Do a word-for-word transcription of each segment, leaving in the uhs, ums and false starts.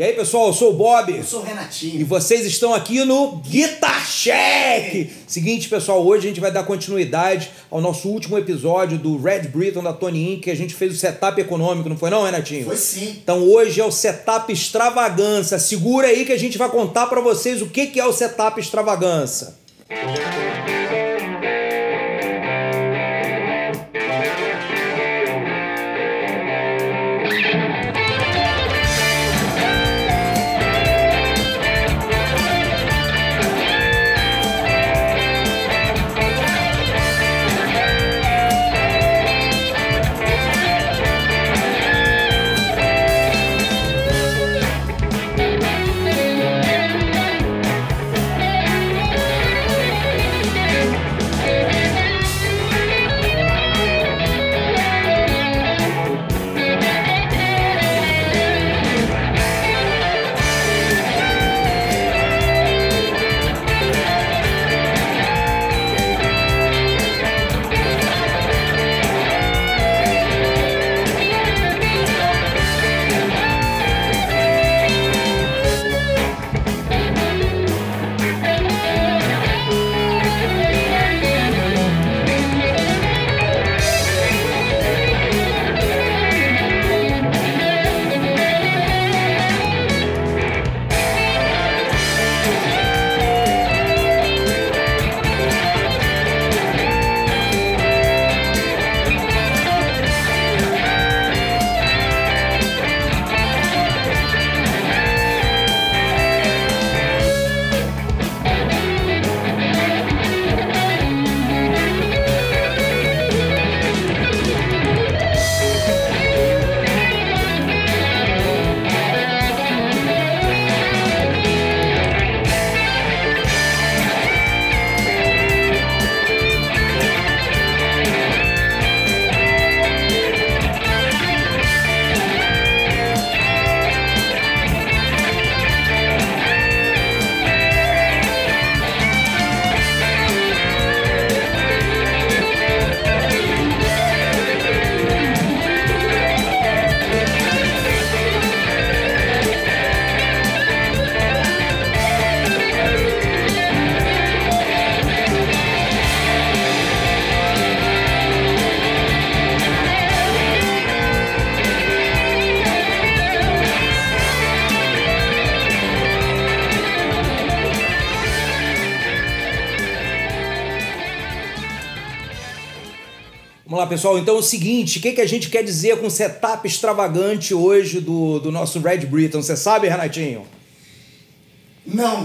E aí, pessoal, eu sou o Bob. Eu sou o Renatinho. E vocês estão aqui no Guitar Shack. Seguinte, pessoal, hoje a gente vai dar continuidade ao nosso último episódio do Red Briton da Tony Ink, que a gente fez o setup econômico, não foi não, Renatinho? Foi sim. Então hoje é o setup extravagança. Segura aí que a gente vai contar pra vocês o que que é o setup extravagança. Vamos lá, pessoal. Então é o seguinte, o que, que a gente quer dizer com o setup extravagante hoje do, do nosso Red Briton? Você sabe, Renatinho? Não.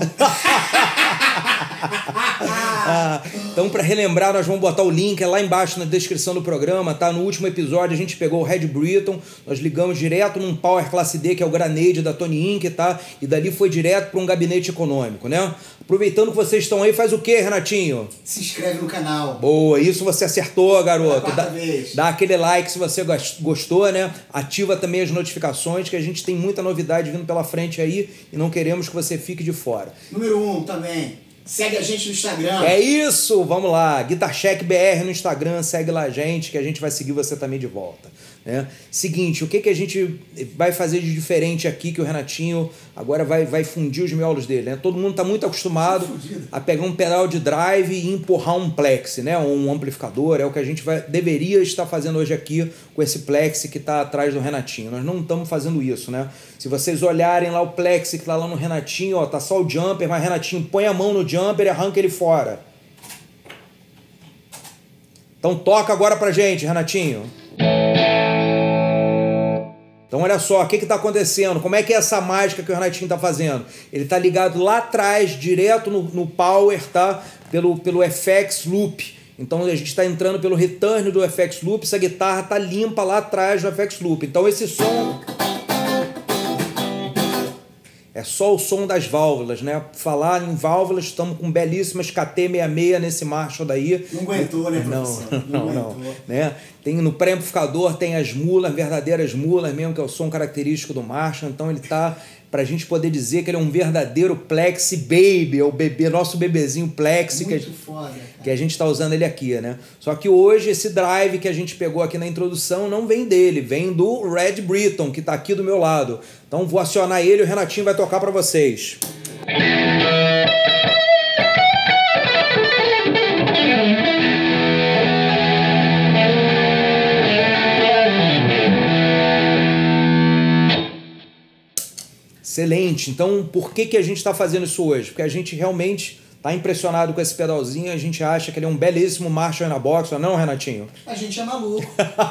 Ah, então, para relembrar, nós vamos botar o link é lá embaixo na descrição do programa, tá? No último episódio a gente pegou o Red Briton, nós ligamos direto num Power Classe D, que é o Granade da Tony Ink, tá? E dali foi direto para um gabinete econômico, né? Aproveitando que vocês estão aí, faz o quê, Renatinho? Se inscreve no canal. Boa, isso você acertou, garoto. Dá, dá aquele like se você gostou, né? Ativa também as notificações, que a gente tem muita novidade vindo pela frente aí e não queremos que você fique de fora. Número um também. Segue a gente no Instagram. É isso, vamos lá. GuitarShackBR no Instagram, segue lá a gente, que a gente vai seguir você também de volta. Né? Seguinte, o que, que a gente vai fazer de diferente aqui, que o Renatinho agora vai, vai fundir os miolos dele. Né? Todo mundo está muito acostumado a pegar um pedal de drive e empurrar um Plexi, né? Um amplificador. É o que a gente vai, deveria estar fazendo hoje aqui com esse Plexi que está atrás do Renatinho. Nós não estamos fazendo isso. Né? Se vocês olharem lá o Plexi que está lá no Renatinho, ó, tá só o jumper, mas Renatinho põe a mão no jumper. Jumper e arranca ele fora. Então toca agora pra gente, Renatinho. Então olha só, o que que tá acontecendo? Como é que é essa mágica que o Renatinho tá fazendo? Ele tá ligado lá atrás, direto no, no power, tá? Pelo, pelo F X Loop. Então a gente está entrando pelo return do F X Loop. Essa guitarra tá limpa lá atrás do F X Loop. Então esse som... é só o som das válvulas, né? Falar em válvulas, estamos com belíssimas K T sessenta e seis nesse Marshall daí. Não aguentou, né, professor? Não, não, não, não. Né? Tem, no pré-amplificador tem as mulas, verdadeiras mulas mesmo, que é o som característico do Marshall. Então ele tá para a gente poder dizer que ele é um verdadeiro Plexi Baby, é o bebê, nosso bebezinho Plexi, muito que, a, foda, que a gente está usando ele aqui, né? Só que hoje esse drive que a gente pegou aqui na introdução não vem dele, vem do Red Briton, que está aqui do meu lado. Então vou acionar ele e o Renatinho vai tocar para vocês. Excelente. Então, por que que a gente está fazendo isso hoje? Porque a gente realmente está impressionado com esse pedalzinho, a gente acha que ele é um belíssimo Marshall na box, ou não, Renatinho? A gente é maluco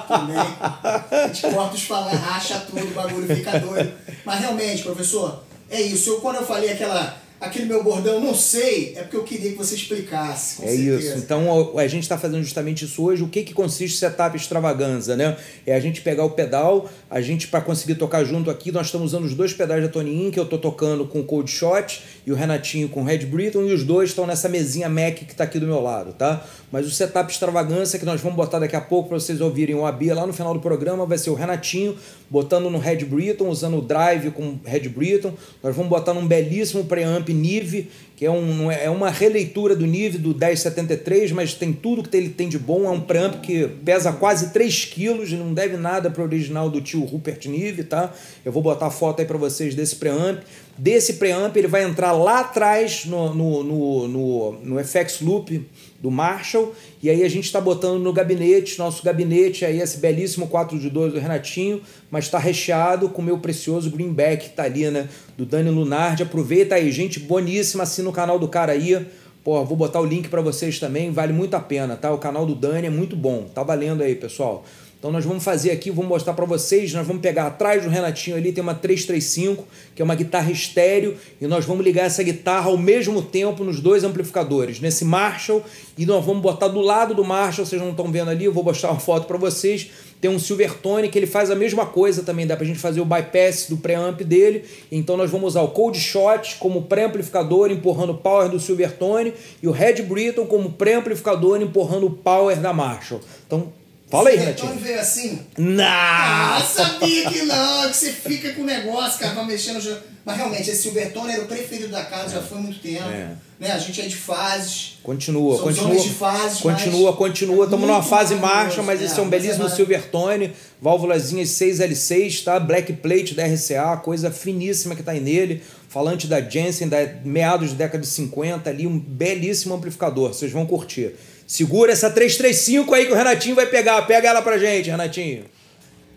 também. A gente corta os falar, racha tudo, o bagulho fica doido. Mas realmente, professor, é isso. Eu, quando eu falei aquela... Aquele meu bordão, não sei, é porque eu queria que você explicasse, com certeza. É isso, então a gente está fazendo justamente isso hoje. O que, que consiste setup extravaganza, né? É a gente pegar o pedal, a gente, para conseguir tocar junto aqui, nós estamos usando os dois pedais da Tony Ink, eu estou tocando com o Cold Shot e o Renatinho com o Red Briton, e os dois estão nessa mesinha Mac que está aqui do meu lado, tá? Mas o setup extravaganza que nós vamos botar daqui a pouco para vocês ouvirem o A B lá no final do programa vai ser o Renatinho botando no Red Briton, usando o drive com o Red Briton. Nós vamos botar num belíssimo preamp Neve, que é, um, é uma releitura do Neve do dez setenta e três, mas tem tudo que ele tem de bom. É um preamp que pesa quase três quilos e não deve nada para o original do tio Rupert Neve, tá? Eu vou botar a foto aí para vocês desse preamp. Desse preamp ele vai entrar lá atrás no, no, no, no, no F X Loop do Marshall, e aí a gente está botando no gabinete, nosso gabinete, aí esse belíssimo quatro de doze do Renatinho, mas está recheado com o meu precioso greenback, tá ali, né, do Dani Lunardi. Aproveita aí, gente boníssima, assina o canal do cara aí, pô, vou botar o link para vocês também, vale muito a pena, tá? O canal do Dani é muito bom, tá valendo aí, pessoal. Então nós vamos fazer aqui, vamos mostrar para vocês, nós vamos pegar atrás do Renatinho ali, tem uma três três cinco, que é uma guitarra estéreo, e nós vamos ligar essa guitarra ao mesmo tempo nos dois amplificadores, nesse Marshall, e nós vamos botar do lado do Marshall, vocês não estão vendo ali, eu vou mostrar uma foto para vocês, tem um Silvertone que ele faz a mesma coisa também, dá pra gente fazer o bypass do preamp dele, então nós vamos usar o Cold Shot como pré-amplificador, empurrando o power do Silvertone, e o Red Briton como pré-amplificador, empurrando o power da Marshall. Então... Fala aí, Renatinho. Então veio assim? Não! Ah, sabia que não, que você fica com o negócio, cara, vai mexendo... Mas realmente, esse Silvertone era o preferido da casa, é. já foi há muito tempo. É. Né? A gente é de fases. Continua, somos continua. de fases, Continua, continua. Estamos é numa fase marcha, mas é, esse é um belíssimo é Silvertone. Válvulazinha seis L seis, tá? Black plate da R C A, coisa finíssima que tá aí nele. Falante da Jensen, da meados da década de cinquenta ali, um belíssimo amplificador. Vocês vão curtir. Segura essa três três cinco aí que o Renatinho vai pegar. Pega ela pra gente, Renatinho.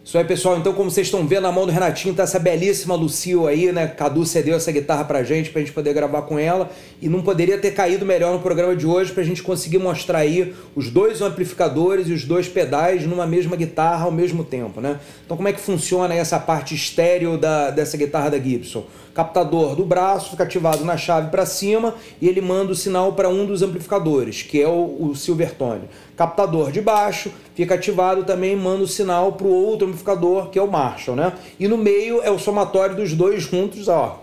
Isso aí, pessoal. Então, como vocês estão vendo, na mão do Renatinho tá essa belíssima Lucille aí, né? Cadu cedeu essa guitarra pra gente, pra gente poder gravar com ela. E não poderia ter caído melhor no programa de hoje pra gente conseguir mostrar aí os dois amplificadores e os dois pedais numa mesma guitarra ao mesmo tempo, né? Então, como é que funciona aí essa parte estéreo da, dessa guitarra da Gibson? Captador do braço fica ativado na chave para cima e ele manda o sinal para um dos amplificadores, que é o, o Silvertone. Captador de baixo fica ativado também, manda o sinal para o outro amplificador, que é o Marshall, né? E no meio é o somatório dos dois juntos, ó,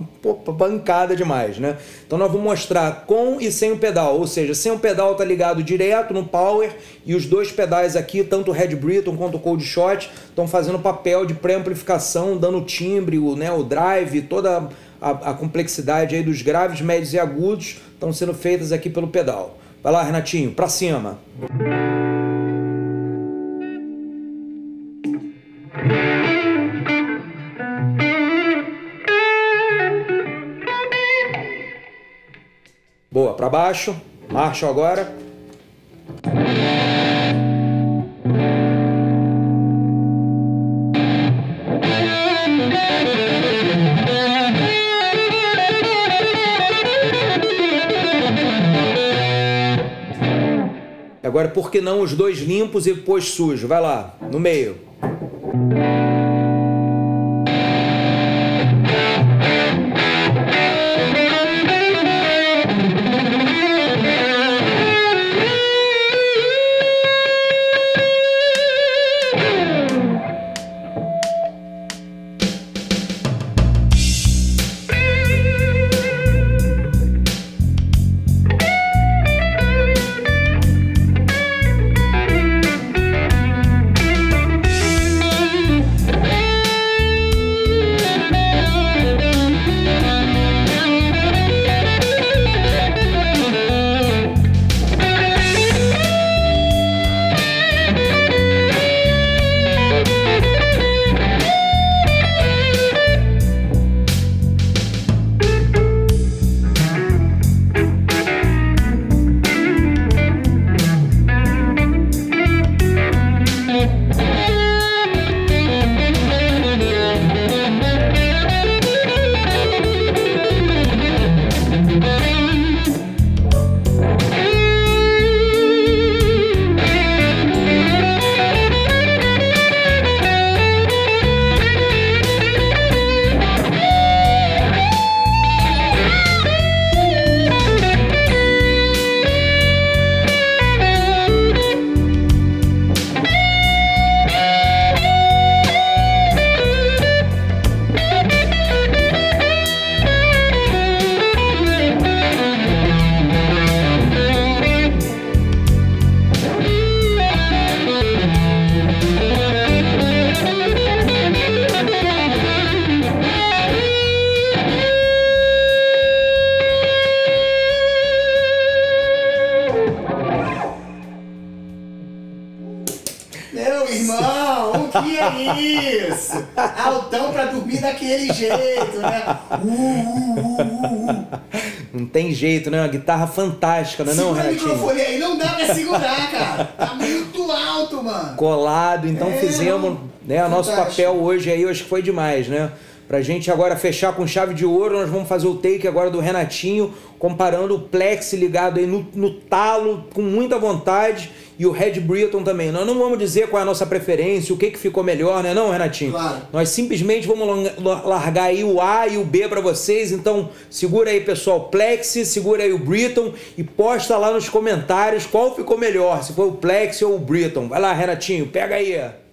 bancada demais, né? Então nós vamos mostrar com e sem o pedal, ou seja, sem o pedal tá ligado direto no power e os dois pedais aqui, tanto o Red Briton quanto o Cold Shot, estão fazendo o papel de pré-amplificação, dando o timbre, o, né, o drive, toda a, a complexidade aí dos graves, médios e agudos estão sendo feitas aqui pelo pedal. Vai lá, Renatinho, pra cima! Boa, pra baixo, marcha agora. Agora, por que não os dois limpos e depois sujo? Vai lá, no meio. Que é isso? Altão pra dormir daquele jeito, né? Uh, uh, uh, uh, uh. Não tem jeito, né? Uma guitarra fantástica, né? Segura não, o microfone aí, não dá pra segurar, cara. Tá muito alto, mano. Colado, então é, fizemos, né? O nosso papel hoje aí, acho que foi demais, né? Pra gente agora fechar com chave de ouro, nós vamos fazer o take agora do Renatinho, comparando o Plexi ligado aí no, no talo, com muita vontade, e o Red Briton também. Nós não vamos dizer qual é a nossa preferência, o que, que ficou melhor, né não, Renatinho? Claro. Nós simplesmente vamos largar aí o A e o B pra vocês, então segura aí, pessoal, Plexi, segura aí o Briton, e posta lá nos comentários qual ficou melhor, se foi o Plexi ou o Briton. Vai lá, Renatinho, pega aí.